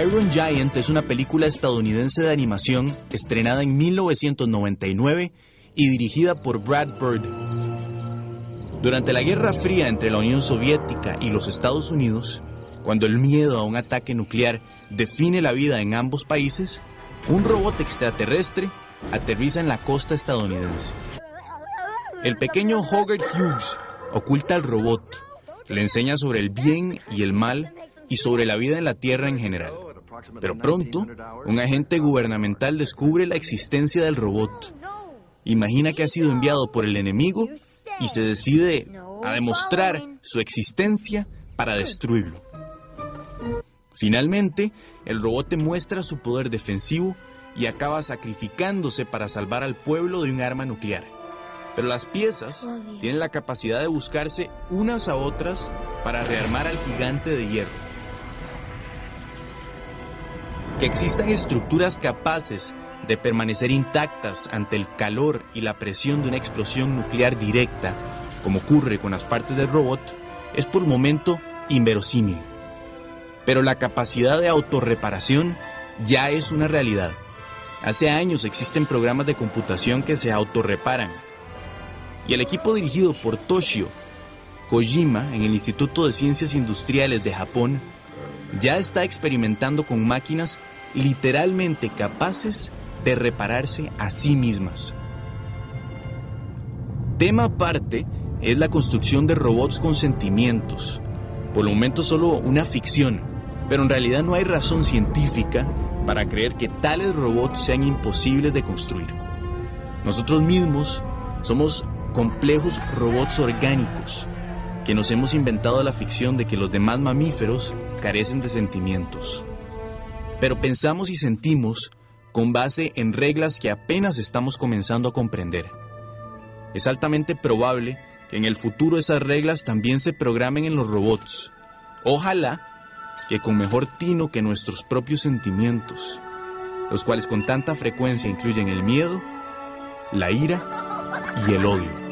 Iron Giant es una película estadounidense de animación estrenada en 1999 y dirigida por Brad Bird. Durante la Guerra Fría entre la Unión Soviética y los Estados Unidos, cuando el miedo a un ataque nuclear define la vida en ambos países, un robot extraterrestre aterriza en la costa estadounidense. El pequeño Hogarth Hughes oculta al robot, le enseña sobre el bien y el mal y sobre la vida en la Tierra en general. Pero pronto, un agente gubernamental descubre la existencia del robot. Imagina que ha sido enviado por el enemigo y se decide a demostrar su existencia para destruirlo. Finalmente, el robot demuestra su poder defensivo y acaba sacrificándose para salvar al pueblo de un arma nuclear. Pero las piezas tienen la capacidad de buscarse unas a otras para rearmar al gigante de hierro. Que existan estructuras capaces de permanecer intactas ante el calor y la presión de una explosión nuclear directa, como ocurre con las partes del robot, es por el momento inverosímil. Pero la capacidad de autorreparación ya es una realidad. Hace años existen programas de computación que se autorreparan. Y el equipo dirigido por Toshio Kojima en el Instituto de Ciencias Industriales de Japón ya está experimentando con máquinas literalmente capaces de repararse a sí mismas. Tema aparte es la construcción de robots con sentimientos. Por el momento solo una ficción, pero en realidad no hay razón científica para creer que tales robots sean imposibles de construir. Nosotros mismos somos complejos robots orgánicos que nos hemos inventado la ficción de que los demás mamíferos carecen de sentimientos. Pero pensamos y sentimos con base en reglas que apenas estamos comenzando a comprender. Es altamente probable que en el futuro esas reglas también se programen en los robots. Ojalá que con mejor tino que nuestros propios sentimientos, los cuales con tanta frecuencia incluyen el miedo, la ira y el odio.